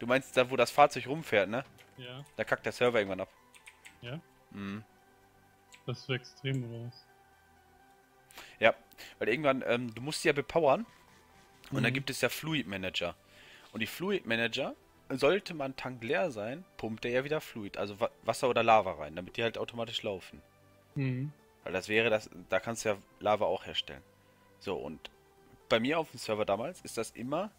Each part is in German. Du meinst da, wo das Fahrzeug rumfährt, ne? Ja. Da kackt der Server irgendwann ab. Ja? Mhm. Das ist so extrem, oder was? Ja, weil irgendwann, du musst die ja bepowern. Mhm. Und dann gibt es ja Fluid Manager. Und die Fluid Manager, sollte man Tank leer sein, pumpt der ja wieder Fluid, also Wasser oder Lava rein, damit die halt automatisch laufen. Mhm. Weil das wäre das, da kannst du ja Lava auch herstellen. So, und bei mir auf dem Server damals ist das immer,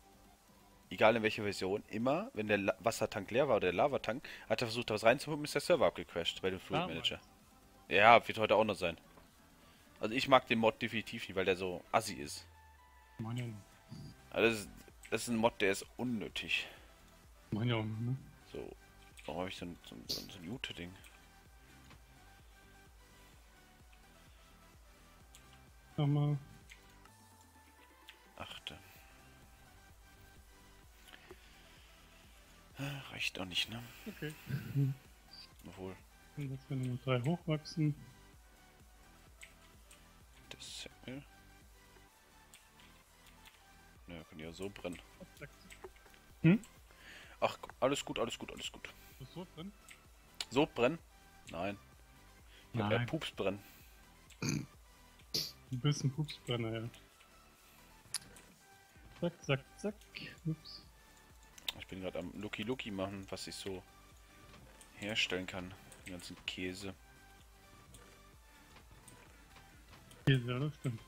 egal in welcher Version, immer, wenn der Wassertank leer war oder der Lavatank, hat er versucht, da was reinzupumpen, ist der Server abgecrashed bei dem Fluid Manager. Ja, wird heute auch noch sein. Also ich mag den Mod definitiv nicht, weil der so assi ist. Mann. Also das ist ein Mod, der ist unnötig. Mann, ja, ne? So, warum habe ich so ein Jute-Ding? Nochmal. Achte. Reicht auch nicht, ne? Okay. Mhm. Obwohl. Und jetzt werden nur 3 hochwachsen. Das Säckel. Naja, können die ja so brennen. Hm? Ach, alles gut, alles gut, alles gut. Ist Sod brennen? Sod brennen? Nein. Ich hab ja Pups brennen. Du bist ein Pupsbrenner, ja. Zack, zack, zack. Ups. Ich bin gerade am Lucky Lucky machen, was ich so herstellen kann. Den ganzen Käse. Käse, das stimmt.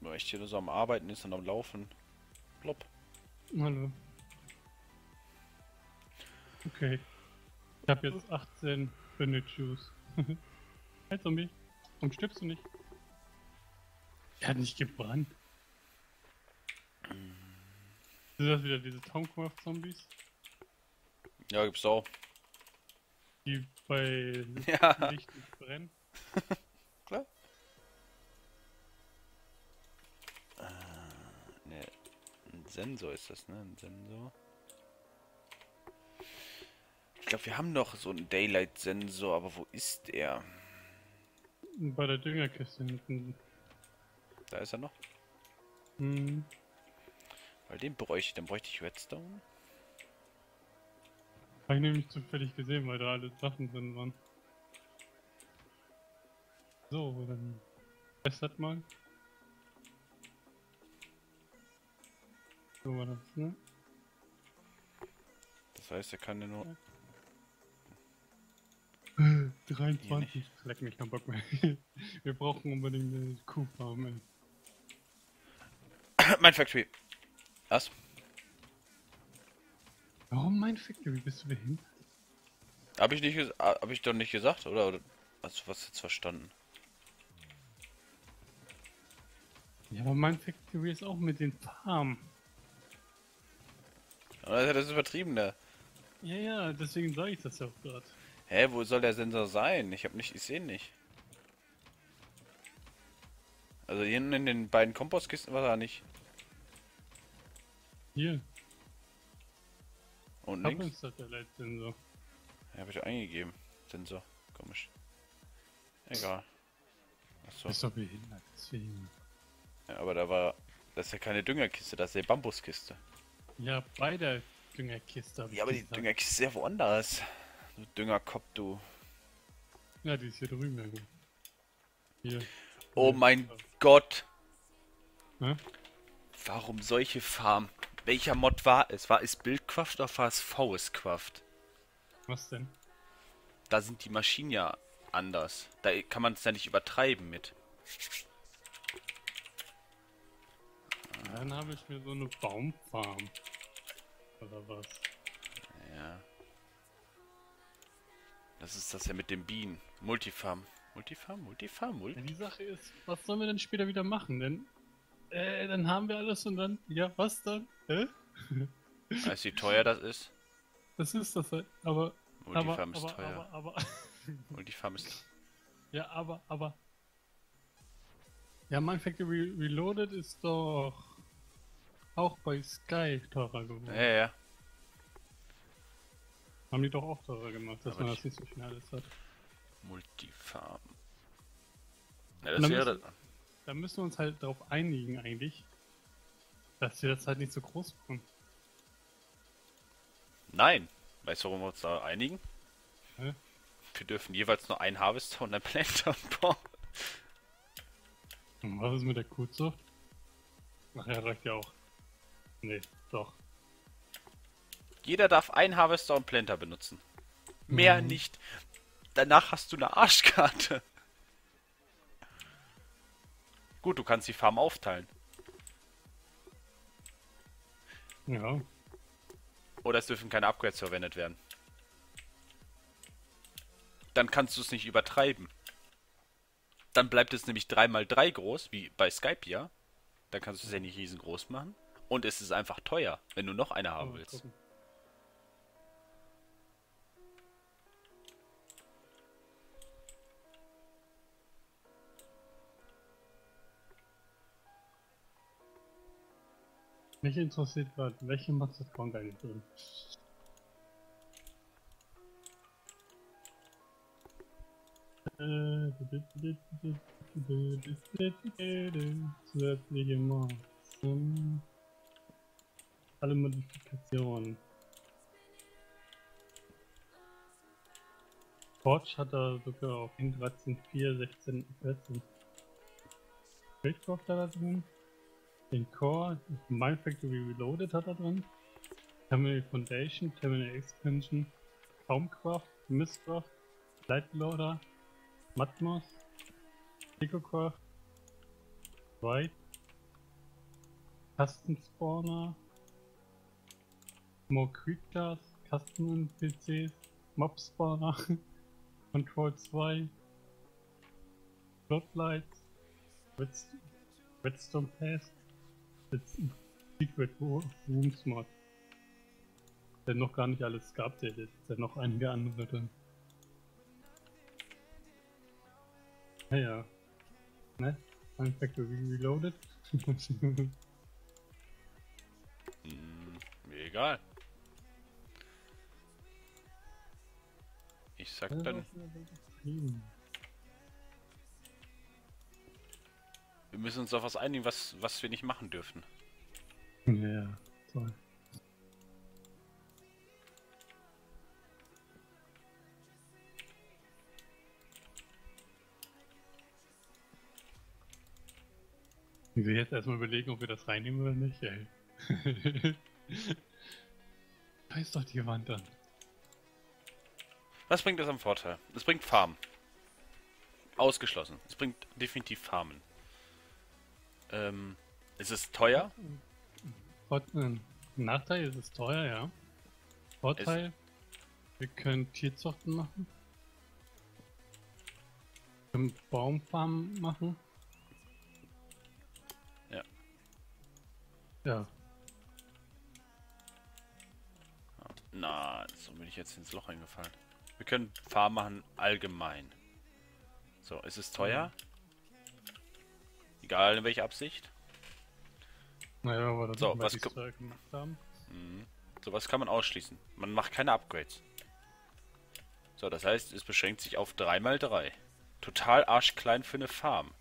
Weil ich hier nur so am Arbeiten ist und am Laufen. Plopp. Hallo. Okay. Ich habe jetzt 18 Benitschus. Hey Zombie, warum stirbst du nicht? Er hat nicht gebrannt. Sind das wieder diese Traumcraft-Zombies? Ja, gibt's auch. Die bei ja. Licht nicht brennen. Klar. Ne, ein Sensor ist das, ne? Ein Sensor. Ich glaube, wir haben noch so einen Daylight-Sensor, aber wo ist er? Bei der Düngerkiste hinten. Da ist er noch. Hm. Weil den bräuchte ich, dann bräuchte ich Redstone. Habe ich nämlich zufällig gesehen, weil da alle Sachen drin waren. So, dann testet mal. So war das, ne? Das heißt, er kann ja nur... 23, leck mich, kein Bock mehr. Wir brauchen unbedingt eine Kuhfarm, ey. MineFactory. Was? Warum MineFactory? Bist du behindert? Hab ich doch nicht gesagt, oder hast du was jetzt verstanden? Ja, aber MineFactory ist auch mit den Farmen. Das ist übertrieben, ne? Ja, ja, deswegen sage ich das ja auch gerade. Hä, wo soll der Sensor sein? Ich sehe ihn nicht. Also hier in den beiden Kompostkisten war er nicht. Hier. Und links? Ist das der Leitsensor? Ja, hab ich eingegeben. Sensor. Komisch. Egal. Achso. Ist doch behindert, deswegen. Ja, aber da war... Das ist ja keine Düngerkiste, das ist ja Bambuskiste. Ja, bei der Düngerkiste. Ja, aber die Düngerkiste ist ja woanders. Du Düngerkopf, du. Ja, die ist hier drüben. Ja. Hier. Oh mein Gott. Hä? Warum solche Farm? Welcher Mod war es? War es Buildcraft oder war es Forestcraft? Was denn? Da sind die Maschinen ja anders. Da kann man es ja nicht übertreiben mit. Dann habe ich mir so eine Baumfarm. Oder was? Ja. Das ist das ja mit den Bienen. Multifarm. Multifarm. Ja, die Sache ist, was sollen wir denn später wieder machen? Denn dann haben wir alles und dann. Ja, was dann? Hä? Weißt du, wie teuer das ist? Das ist das halt, aber. Multifarm ist teuer. Multifarm ist. Ja, aber. Ja, MineFactory Reloaded ist doch. Auch bei Sky teurer geworden. Ja, ja. Haben die doch auch teurer gemacht, dass aber man das nicht so schnell alles hat. Multifarm. Ja, das wäre... Da müssen wir uns halt darauf einigen eigentlich. Dass die das halt nicht so groß machen. Nein. Weißt du, warum wir uns da einigen? Hä? Wir dürfen jeweils nur einen Harvester und einen Planter bauen. Und was ist mit der Kuhzucht? Ach ja, reicht ja auch. Nee, doch. Jeder darf einen Harvester und Planter benutzen. Mehr nicht. Danach hast du eine Arschkarte. Gut, du kannst die Farm aufteilen. Ja. Oder es dürfen keine Upgrades verwendet werden. Dann kannst du es nicht übertreiben. Dann bleibt es nämlich 3×3 groß, wie bei Skype, ja. Dann kannst du es ja nicht riesengroß machen. Und es ist einfach teuer, wenn du noch eine haben willst. Gucken. Mich interessiert gerade, welche Mods kommt eigentlich drin? Zusätzliche Mods. Alle Modifikationen. Forge hat er sogar auf 13, 4, 16, 14. Buildcraft da drin. Den Core, MineFactory Reloaded hat er drin. Terminal Foundation, Terminal Expansion, Traumcraft, Mistcraft, Lightloader, Matmos, Ecocraft, White, Custom Spawner, More Creatures, Custom NPCs, Mob Spawner, Control 2, Floodlights, Redstone Pass, Secret Rooms Mod. Der noch gar nicht alles geupdatet, der noch einige andere drin. Naja. Ne? MineFactory Reloaded. Mir egal. Ich sag dann. Wir müssen uns auf was einigen, was wir nicht machen dürfen. Ja, toll. Ich will jetzt erstmal überlegen, ob wir das reinnehmen oder nicht, ey. Da ist doch die Wand an. Was bringt das am Vorteil? Es bringt Farmen. Ausgeschlossen. Es bringt definitiv Farmen. Ist es teuer? Nachteil ist es teuer, ja. Vorteil, wir können Tierzuchten machen. Wir können Baumfarmen machen. Ja. Ja. Na, so bin ich jetzt ins Loch eingefallen. Wir können Farm machen allgemein. So, ist es teuer? Ja. Egal in welcher Absicht. Naja, aber das so, was gemacht haben. So was kann man ausschließen. Man macht keine Upgrades. So, das heißt, es beschränkt sich auf 3×3. Total arschklein für eine Farm.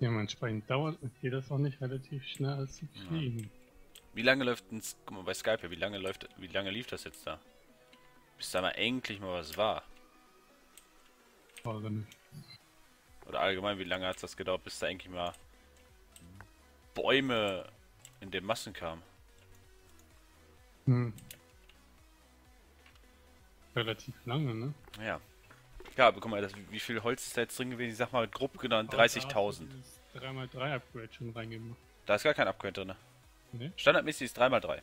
Dementsprechend dauert das auch nicht relativ schnell als zu kriegen. Wie lange läuft denn, guck mal bei Skype, wie lange lief das jetzt da? Bis da mal endlich mal was war. Also nicht. Oder allgemein, wie lange hat es das gedauert, bis da eigentlich mal Bäume in den Massen kamen? Hm. Relativ lange, ne? Ja. Ja, aber guck mal, wie viel Holz ist da jetzt drin gewesen? Ich sag mal, grob genannt 30.000. 3×3 Upgrade schon reingemacht. Da ist gar kein Upgrade drin. Nee? Standardmäßig ist 3×3. Oder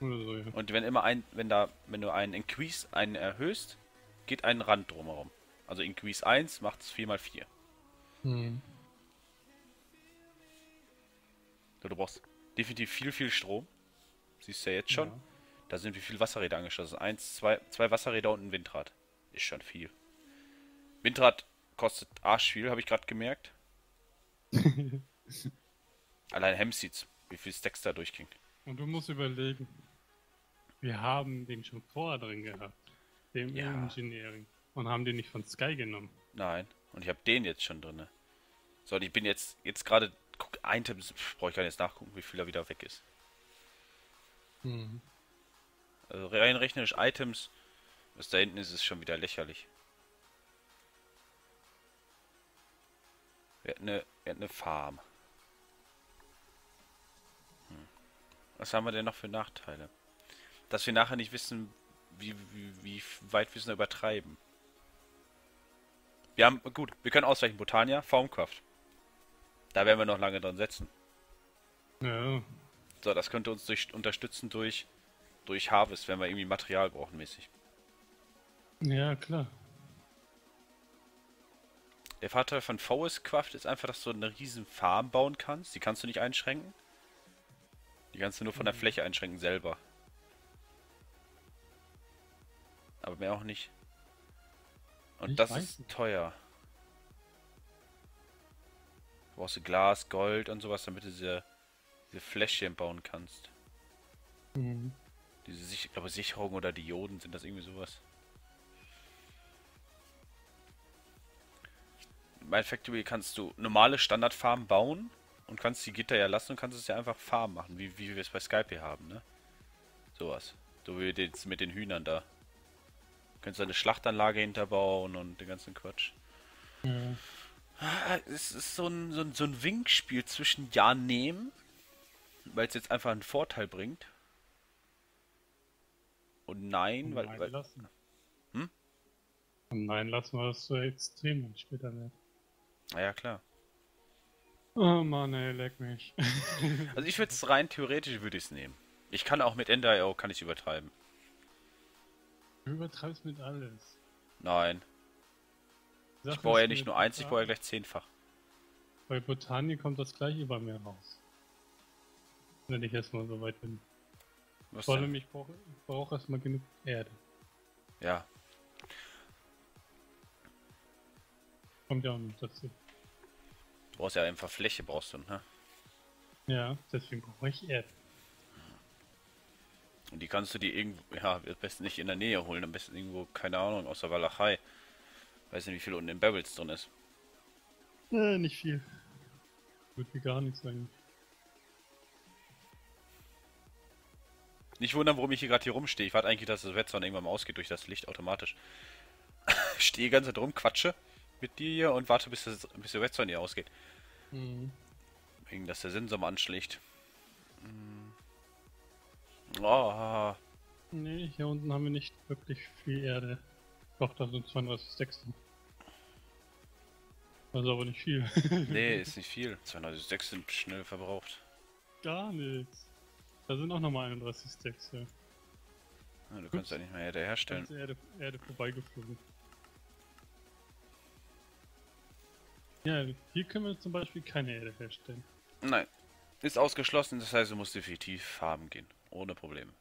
so, ja. Und wenn du einen Increase, einen erhöhst, geht ein Rand drumherum. Also Increase 1 macht es 4×4. Hm. So, du brauchst definitiv viel, viel Strom. Siehst du ja jetzt schon. Ja. Da sind wie viele Wasserräder angeschlossen. 1, 2 Wasserräder und ein Windrad. Ist schon viel. Windrad kostet arsch viel, habe ich gerade gemerkt. Allein Hemseeds, wie viel Stacks da durchging. Und du musst überlegen, wir haben den schon vorher drin gehabt. Dem Engineering. Und haben den nicht von Sky genommen. Nein. Und ich habe den jetzt schon drin. So, und ich bin jetzt gerade... Guck, Ein Tipp brauche ich gar nicht nachgucken, wie viel er wieder weg ist. Mhm. Also rein rechnerisch Items, was da hinten ist, ist schon wieder lächerlich. Wir hatten eine Farm. Was haben wir denn noch für Nachteile? Dass wir nachher nicht wissen, wie weit wir es übertreiben. Wir haben, gut, wir können ausweichen. Botania, Farmcraft. Da werden wir noch lange dran setzen. Ja. So, das könnte uns unterstützen durch Harvest, wenn wir irgendwie Material brauchen, mäßig. Ja, klar. Der Vorteil von Forestcraft ist einfach, dass du eine riesen Farm bauen kannst. Die kannst du nicht einschränken. Die kannst du nur von der Fläche einschränken selber. Aber mehr auch nicht. Und das ist teuer. Du brauchst Glas, Gold und sowas, damit du diese Fläschchen bauen kannst. Mhm. Diese, ich glaube, Sicherungen oder Dioden sind das, irgendwie sowas. Im MineFactory kannst du normale Standardfarmen bauen und kannst die Gitter ja lassen und kannst es ja einfach Farm machen, wie wir es bei Skype hier haben, ne? Sowas. So wie jetzt mit den Hühnern da. Du kannst eine Schlachtanlage hinterbauen und den ganzen Quatsch. Ja. Es ist so ein Wingspiel zwischen Ja und Nehmen, weil es jetzt einfach einen Vorteil bringt. Und Nein, und weil lassen. Hm? Und Nein lassen wir das so extrem und später nicht. Naja, klar. Oh Mann, ey, leck mich. Also ich würde es rein theoretisch nehmen. Ich kann auch mit EndIO, kann ich übertreiben. Du übertreibst mit alles. Nein. Ich baue ja nicht nur eins, ich baue ja gleich 10-fach. Bei Botania kommt das gleiche bei mir raus. Wenn ich erstmal so weit bin. Vor allem, ich brauche erstmal genug Erde. Ja. Kommt ja auch nicht dazu. Du brauchst ja einfach Fläche, ne? Ja, deswegen brauche ich Erde. Und die kannst du dir irgendwo, ja, am besten nicht in der Nähe holen, am besten irgendwo, keine Ahnung, aus der Walachei. Weiß nicht, wie viel unten in Barrels drin ist. Nicht viel. Wird mir gar nichts sein. Nicht wundern, warum ich hier gerade rumstehe. Ich warte eigentlich, dass das Redstone irgendwann mal ausgeht durch das Licht automatisch. Ich stehe die ganze Zeit rum, quatsche mit dir hier und warte, bis der Redstone hier ausgeht. Mhm. Wegen, dass der Sensor mal anschlägt. Oh. Nee, hier unten haben wir nicht wirklich viel Erde. Doch, da sind 32,6. Also aber nicht viel. Nee, ist nicht viel. 32,6 sind schnell verbraucht. Gar nichts. Da sind auch nochmal 31 Stacks, ja. Ah, du kannst ja nicht mehr Erde herstellen. Ganze Erde vorbeigeflogen. Ja, hier können wir zum Beispiel keine Erde herstellen. Nein. Ist ausgeschlossen, das heißt, du musst definitiv Farben gehen. Ohne Probleme.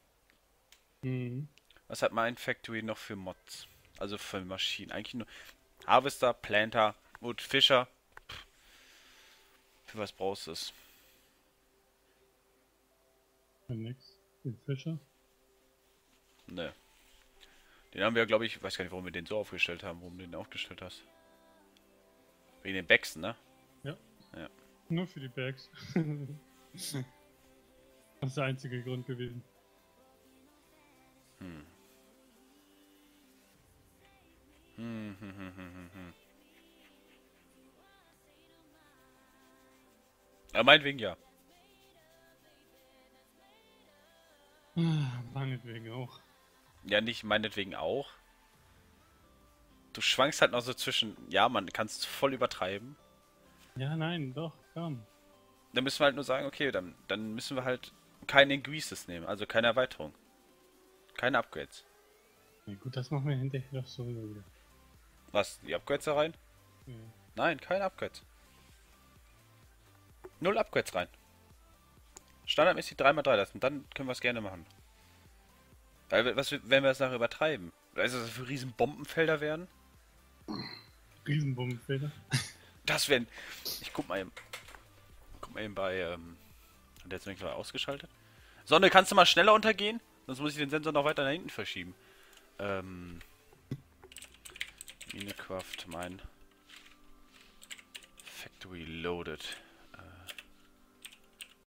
Mhm. Was hat MineFactory noch für Mods? Also für Maschinen. Eigentlich nur Harvester, Planter, gut, Fischer. Für was brauchst du es? Für nix. Für Fischer? Ne. Den haben wir, glaube ich, weiß gar nicht, warum wir den so aufgestellt haben, warum du den aufgestellt hast. Wegen den Bags, ne? Ja. Ja. Nur für die Bags. Das ist der einzige Grund gewesen. Hm. Ja, meinetwegen ja. Meinetwegen auch. Ja, nicht meinetwegen auch. Du schwankst halt noch so zwischen, ja, man kann es voll übertreiben. Ja, nein, doch, komm. Dann müssen wir halt nur sagen, okay, dann müssen wir halt keine Increases nehmen, also keine Erweiterung. Keine Upgrades. Ja, gut, das machen wir hinterher doch so wieder. Was? Die Upgrades da rein? Ja. Nein, keine Upgrades. 0 Upgrades rein. Standardmäßig 3×3 lassen, dann können wir es gerne machen. Weil, wenn wir es nachher übertreiben? Weißt du, was das für Riesenbombenfelder werden? Riesenbombenfelder? Das werden... Ich guck mal eben. Bei... Hat der jetzt nicht ausgeschaltet? Sonne, kannst du mal schneller untergehen? Sonst muss ich den Sensor noch weiter nach hinten verschieben. MineFactory Reloaded.